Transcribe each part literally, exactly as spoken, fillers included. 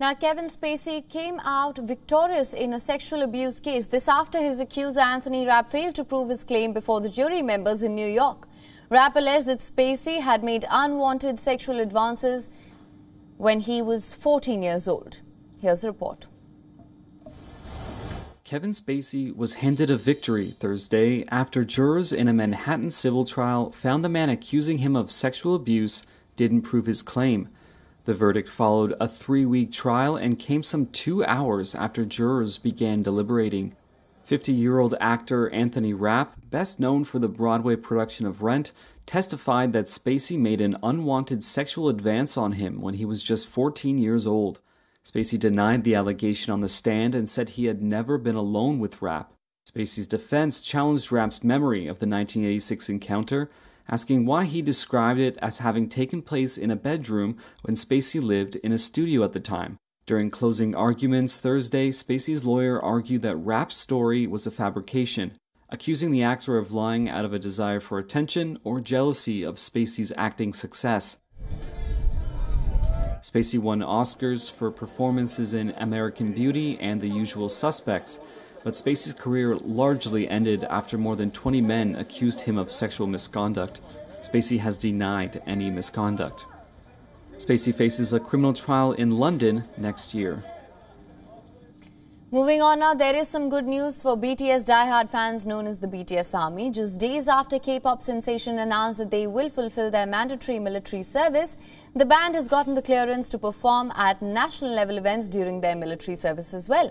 Now, Kevin Spacey came out victorious in a sexual abuse case. This after his accuser Anthony Rapp failed to prove his claim before the jury members in New York. Rapp alleged that Spacey had made unwanted sexual advances when he was fourteen years old. Here's the report. Kevin Spacey was handed a victory Thursday after jurors in a Manhattan civil trial found the man accusing him of sexual abuse didn't prove his claim. The verdict followed a three-week trial and came some two hours after jurors began deliberating. fifty-year-old actor Anthony Rapp, best known for the Broadway production of Rent, testified that Spacey made an unwanted sexual advance on him when he was just fourteen years old. Spacey denied the allegation on the stand and said he had never been alone with Rapp. Spacey's defense challenged Rapp's memory of the nineteen eighty-six encounter, asking why he described it as having taken place in a bedroom when Spacey lived in a studio at the time. During closing arguments Thursday, Spacey's lawyer argued that Rapp's story was a fabrication, accusing the actor of lying out of a desire for attention or jealousy of Spacey's acting success. Spacey won Oscars for performances in American Beauty and The Usual Suspects, but Spacey's career largely ended after more than twenty men accused him of sexual misconduct. Spacey has denied any misconduct. Spacey faces a criminal trial in London next year. Moving on now, there is some good news for B T S diehard fans known as the B T S Army. Just days after K-pop sensation announced that they will fulfill their mandatory military service, the band has gotten the clearance to perform at national level events during their military service as well.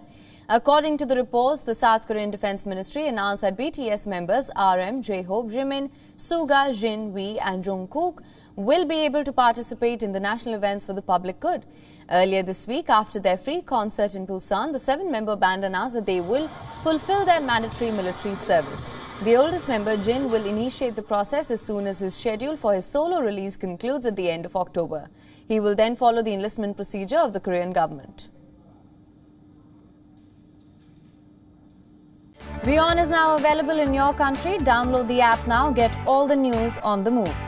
According to the reports, the South Korean Defense Ministry announced that B T S members R M, J-Hope, Jimin, Suga, Jin, V and Jungkook will be able to participate in the national events for the public good. Earlier this week, after their free concert in Busan, the seven-member band announced that they will fulfill their mandatory military service. The oldest member, Jin, will initiate the process as soon as his schedule for his solo release concludes at the end of October. He will then follow the enlistment procedure of the Korean government. WION is now available in your country. Download the app now. Get all the news on the move.